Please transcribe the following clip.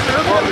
Laisse-le.